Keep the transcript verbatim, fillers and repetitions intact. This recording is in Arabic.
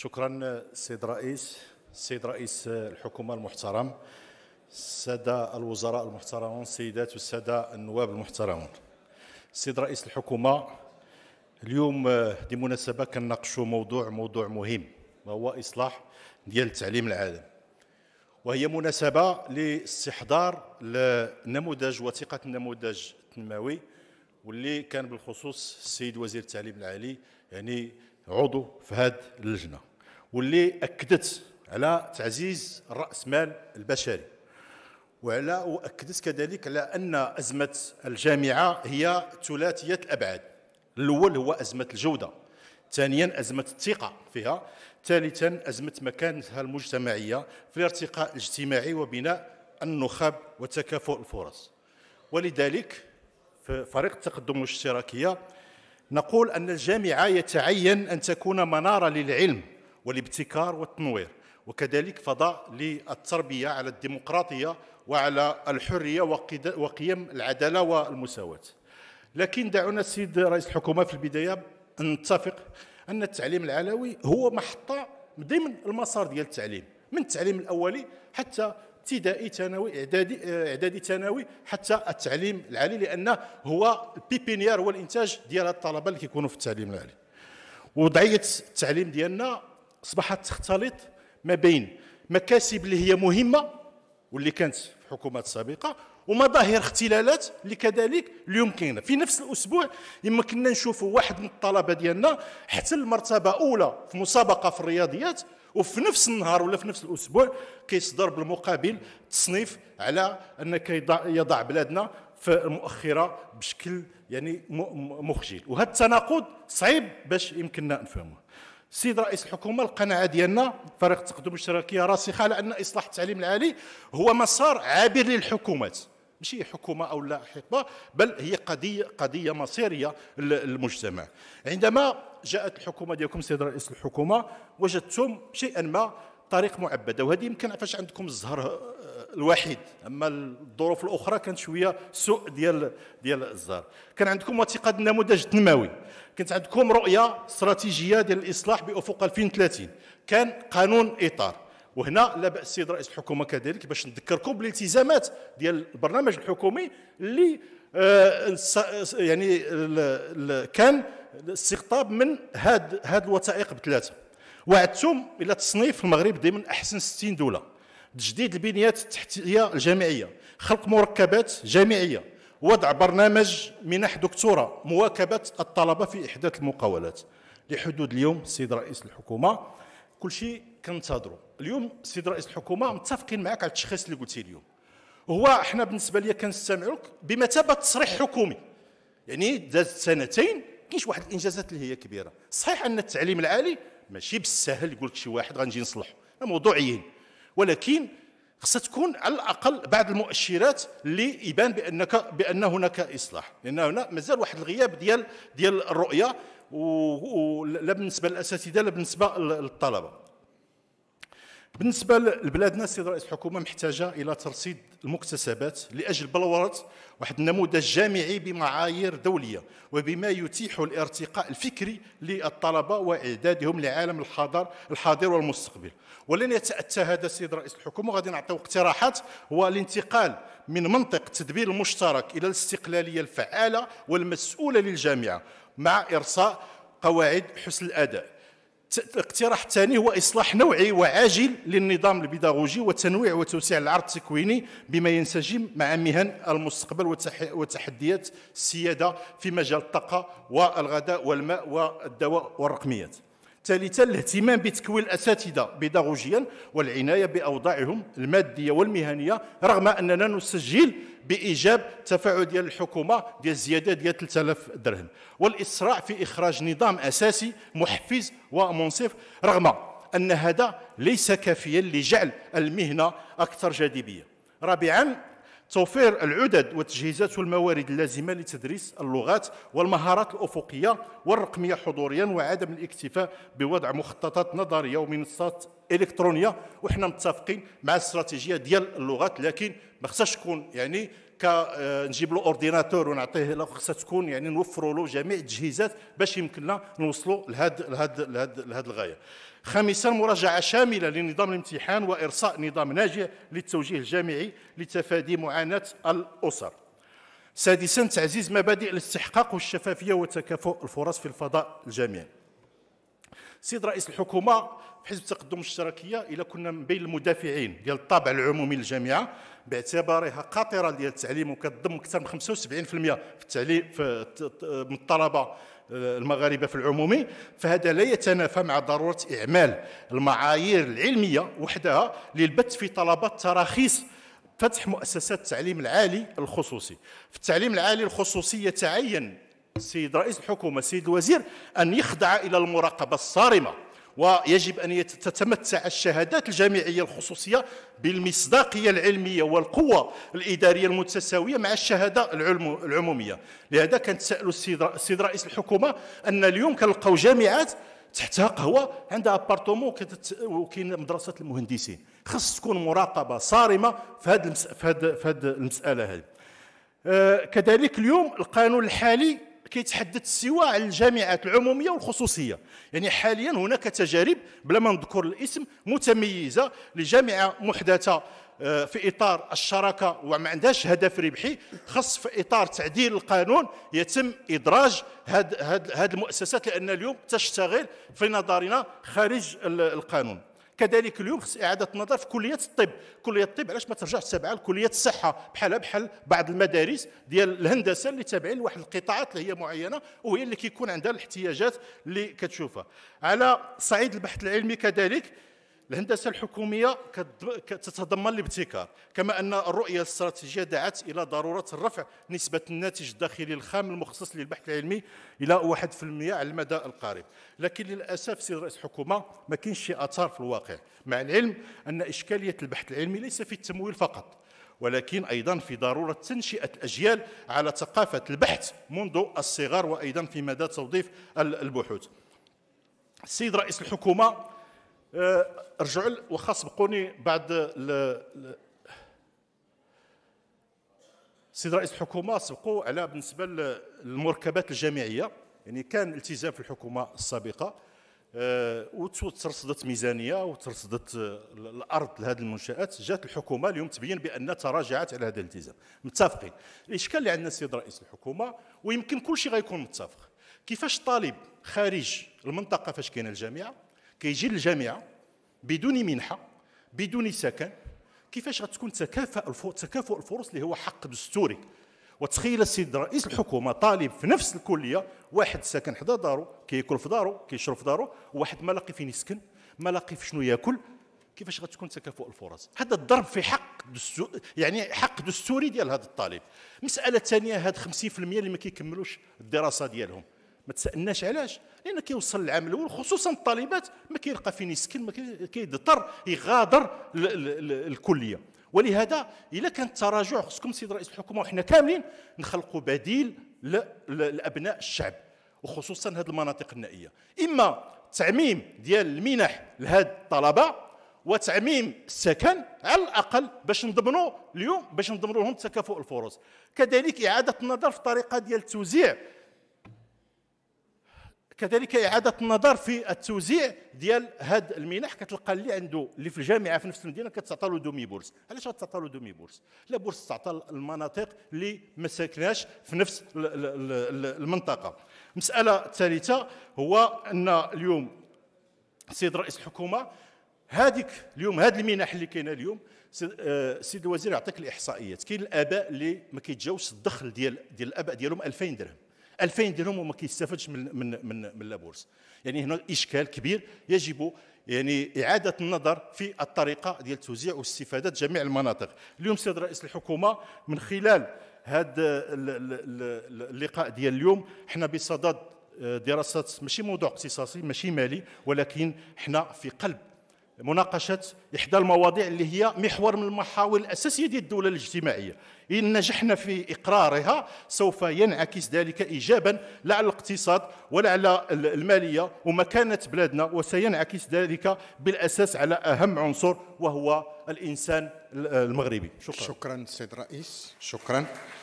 شكرا سيد رئيس سيد رئيس الحكومة المحترم، السادة الوزراء المحترمون، السيدات والسادة النواب المحترمون. سيد رئيس الحكومة، اليوم بمناسبة كنناقشوا موضوع موضوع مهم وهو إصلاح ديال التعليم العالي، وهي مناسبة لاستحضار النموذج وثيقة النموذج التنموي، واللي كان بالخصوص السيد وزير التعليم العالي يعني عضو في هذه اللجنة، واللي أكدت على تعزيز الرأسمال البشري، وعلى وأكدت كذلك على أن أزمة الجامعة هي ثلاثية الأبعاد. الأول هو أزمة الجودة، ثانيا أزمة الثقة فيها، ثالثا أزمة مكانتها المجتمعية في الارتقاء الاجتماعي وبناء النخب وتكافؤ الفرص. ولذلك في فريق التقدم والاشتراكية نقول أن الجامعة يتعين أن تكون منارة للعلم والابتكار والتنوير، وكذلك فضاء للتربية على الديمقراطية وعلى الحرية وقيم العدالة والمساواة. لكن دعونا السيد رئيس الحكومة في البداية نتفق أن التعليم العلوي هو محطة ضمن المسار ديال التعليم، من التعليم الأولي حتى ابتدائي ثانوي إعدادي إعدادي ثانوي حتى التعليم العالي، لأنه هو البيبينيار، هو الإنتاج ديال الطلبة اللي كيكونوا في التعليم العالي. وضعية التعليم ديالنا أصبحت تختلط ما بين مكاسب اللي هي مهمة واللي كانت في حكومات سابقة، ومظاهر اختلالات اللي كذلك اليوم كاينه. في نفس الاسبوع يمكننا نشوفوا واحد من الطلبه ديالنا احتل مرتبه اولى في مسابقه في الرياضيات، وفي نفس النهار ولا في نفس الاسبوع كيصدر بالمقابل تصنيف على ان كيضع بلادنا في المؤخره بشكل يعني مخجل. وهذا التناقض صعيب باش يمكننا نفهمه. السيد رئيس الحكومة، القناعة ديالنا فريق التقدم والاشتراكية راسخة على أن إصلاح التعليم العالي هو مسار عابر للحكومات، ماشي حكومة أو لا حقبة، بل هي قضية قضية مصيرية للمجتمع. عندما جاءت الحكومة ديالكم سيد رئيس الحكومة وجدتم شيئا ما طريق معبدة، وهذه يمكن عفاش عندكم الزهر الوحيد، أما الظروف الأخرى كانت شوية سوء ديال ديال الزهر. كان عندكم وثيقة النموذج التنموي، كانت عندكم رؤية استراتيجية ديال الإصلاح بأفق ألفين وثلاثين، كان قانون إطار. وهنا لا بأس السيد رئيس الحكومة كذلك باش نذكركم بالالتزامات ديال البرنامج الحكومي اللي آه يعني كان الاستقطاب من هاد هاد الوثائق بثلاثة. وعدتم إلى تصنيف المغرب ضمن أحسن ستين دولة، تجديد البنيات التحتية الجامعية، خلق مركبات جامعية، وضع برنامج منح دكتوراه، مواكبة الطلبة في إحداث المقاولات. لحدود اليوم سيد رئيس الحكومة كل شيء كنتظروا. اليوم سيد رئيس الحكومة متفقين معك على التشخيص اللي قلتي اليوم، هو احنا بالنسبة لي كنستمعوا لك بمثابة تصريح حكومي، يعني دازت سنتين كاينش واحد الإنجازات اللي هي كبيرة. صحيح أن التعليم العالي ماشي بالسهل يقول لك شي واحد غنجي نصلحه، موضوعيين، ولكن خصها تكون على الاقل بعض المؤشرات اللي يبان بانك بان هناك اصلاح، لان هنا مازال واحد الغياب ديال ديال الرؤيه، ولا بالنسبه للاساتذه لا بالنسبه للطلبه. بالنسبه لبلادنا السيد رئيس الحكومه محتاجه الى ترصيد المكتسبات لاجل بلوره واحد النموذج جامعي بمعايير دوليه، وبما يتيح الارتقاء الفكري للطلبه واعدادهم لعالم الحاضر الحاضر والمستقبل. ولن يتاتى هذا السيد رئيس الحكومه، غادي نعطيو اقتراحات، هو الانتقال من منطق التدبير المشترك الى الاستقلاليه الفعاله والمسؤوله للجامعه مع ارساء قواعد حسن الاداء. الاقتراح الثاني هو إصلاح نوعي وعاجل للنظام البيداغوجي وتنويع وتوسيع العرض التكويني بما ينسجم مع مهن المستقبل وتحديات السيادة في مجال الطاقة والغذاء والماء والدواء والرقميات. ثالثا، الاهتمام بتكوين الأساتذة بيداغوجيا والعناية بأوضاعهم المادية والمهنية، رغم أننا نسجل بإيجاب تفاعل ديال الحكومة ديال الزيادة ديال ثلاثة آلاف درهم، والإسراع في إخراج نظام أساسي محفز ومنصف، رغم أن هذا ليس كافيا لجعل المهنة أكثر جاذبية. رابعا، توفير العدد والتجهيزات والموارد اللازمة لتدريس اللغات والمهارات الأفقية والرقمية حضوريا، وعدم الاكتفاء بوضع مخططات نظرية ومنصات إلكترونية. وإحنا متفقين مع الاستراتيجية ديال اللغات، لكن ما خصهاش تكون يعني نجيب له اورديناتور ونعطيه له، خصها تكون يعني نوفروا له جميع التجهيزات باش يمكن لنا نوصلوا لهذا لهذا لهذا الغايه. خامسا، مراجعه شامله لنظام الامتحان وارساء نظام ناجع للتوجيه الجامعي لتفادي معاناه الاسر. سادسا، تعزيز مبادئ الاستحقاق والشفافيه وتكافؤ الفرص في الفضاء الجامعي. سيد رئيس الحكومه، في حزب التقدم والاشتراكيه الا كنا من بين المدافعين ديال الطابع العمومي للجامعه باعتبارها قاطره ديال التعليم وكتضم اكثر من خمسة وسبعين بالمئة في التعليم من الطلبه المغاربه في العمومي، فهذا لا يتنافى مع ضروره اعمال المعايير العلميه وحدها للبث في طلبات تراخيص فتح مؤسسات التعليم العالي الخصوصي. في التعليم العالي الخصوصي يتعين السيد رئيس الحكومة السيد الوزير أن يخضع إلى المراقبة الصارمة، ويجب أن تتمتع الشهادات الجامعية الخصوصية بالمصداقية العلمية والقوة الإدارية المتساوية مع الشهادة العمومية. لهذا كانت سأل السيد رئيس الحكومة أن اليوم كنلقاو جامعات تحتها قهوة عندها أبارتومون وكاين مدرسة المهندسين، خص تكون مراقبة صارمة في هذه المس... المسألة هذه. آه كذلك اليوم القانون الحالي كيتحدد السوا على الجامعات العموميه والخصوصيه، يعني حاليا هناك تجارب بلا ما نذكر الاسم متميزه لجامعه محدثه في اطار الشراكه وما عندهاش هدف ربحي، خاص في اطار تعديل القانون يتم ادراج هاد هاد هاد المؤسسات لان اليوم تشتغل في نظرنا خارج القانون. كذلك اليوم خص اعاده النظر في كليه الطب، كليه الطب علاش ما ترجعش تابعه لكليه الصحه بحالها بحال بعض المدارس ديال الهندسه اللي تابعين لواحد القطاعات اللي هي معينه وهي اللي كيكون عندها الاحتياجات اللي كتشوفها. على صعيد البحث العلمي كذلك الهندسه الحكوميه تتضمن الابتكار، كما ان الرؤيه الاستراتيجيه دعت الى ضروره الرفع نسبه الناتج الداخلي الخام المخصص للبحث العلمي الى واحد بالمئة على المدى القريب، لكن للاسف سيد رئيس الحكومه ما كاينش شي اثار في الواقع، مع العلم ان اشكاليه البحث العلمي ليس في التمويل فقط، ولكن ايضا في ضروره تنشئه الاجيال على ثقافه البحث منذ الصغر وايضا في مدى توظيف البحوث. السيد رئيس الحكومه رجعوا واخا سبقوني بعد السيد رئيس الحكومه سبقوا على بالنسبه للمركبات الجامعيه، يعني كان التزام في الحكومه السابقه وترصدت ميزانيه وترصدت الارض لهذه المنشات، جات الحكومه اليوم تبين بان تراجعت على هذا الالتزام. متفقين الاشكال اللي عندنا السيد رئيس الحكومه، ويمكن كل شيء غيكون متفق، كيفاش طالب خارج المنطقه فاش كاينه الجامعه كيجي للجامعه بدون منحه بدون سكن، كيفاش غتكون تكافؤ تكافؤ الفرص اللي هو حق دستوري؟ وتخيل السيد رئيس الحكومه طالب في نفس الكليه، واحد ساكن حدا دارو كياكل في دارو كيشرب في دارو، وواحد ما لاقي فين يسكن ما لاقي في شنو ياكل، كيفاش غتكون تكافؤ الفرص؟ هذا الضرب في حق دستوري، يعني حق دستوري ديال هذا الطالب. المساله الثانيه، هاد خمسين بالمئة اللي ما كيكملوش الدراسه ديالهم ما تسالناش علاش، لان كيوصل العام الاول خصوصا الطالبات ما كيلقى فين يسكن كيضطر يغادر الكليه. ولهذا الا كان التراجع خصكم سيد رئيس الحكومه وحنا كاملين نخلقوا بديل لابناء الشعب وخصوصا هذه المناطق النائيه، اما تعميم ديال المنح لهاد الطلبه وتعميم السكن على الاقل باش نضمنوا اليوم باش نضمنوا لهم تكافؤ الفرص. كذلك اعاده النظر في الطريقه ديال التوزيع، كذلك إعادة النظر في التوزيع ديال هاد المنح، كتلقى اللي عنده اللي في الجامعة في نفس المدينة كتعطى له دومي بورس، علاش غتعطى له دومي بورس؟ لا بورس تعطى المناطق اللي ما ساكناش في نفس المنطقة. المسألة الثالثة هو أن اليوم السيد رئيس الحكومة هذيك اليوم هاد المنح اللي كاينة اليوم السيد الوزير يعطيك الإحصائيات، كاين الآباء اللي ما كيتجاوزش الدخل ديال ديال الآباء ديالهم ألفين درهم. ألفين درهم وما كيستافدش من من من من لابورس، يعني هنا اشكال كبير يجب يعني اعاده النظر في الطريقه ديال التوزيع واستفاده جميع المناطق. اليوم سيد رئيس الحكومه من خلال هذا اللقاء ديال اليوم حنا بصدد دراسات ماشي موضوع اختصاصي ماشي مالي، ولكن حنا في قلب مناقشة إحدى المواضيع اللي هي محور من المحاور الأساسية ديال الدولة الاجتماعية. إن نجحنا في إقرارها سوف ينعكس ذلك إيجابا لا على الاقتصاد ولا على المالية ومكانة بلادنا، وسينعكس ذلك بالأساس على أهم عنصر وهو الإنسان المغربي. شكرا. شكرا سيد الرئيس. شكرا.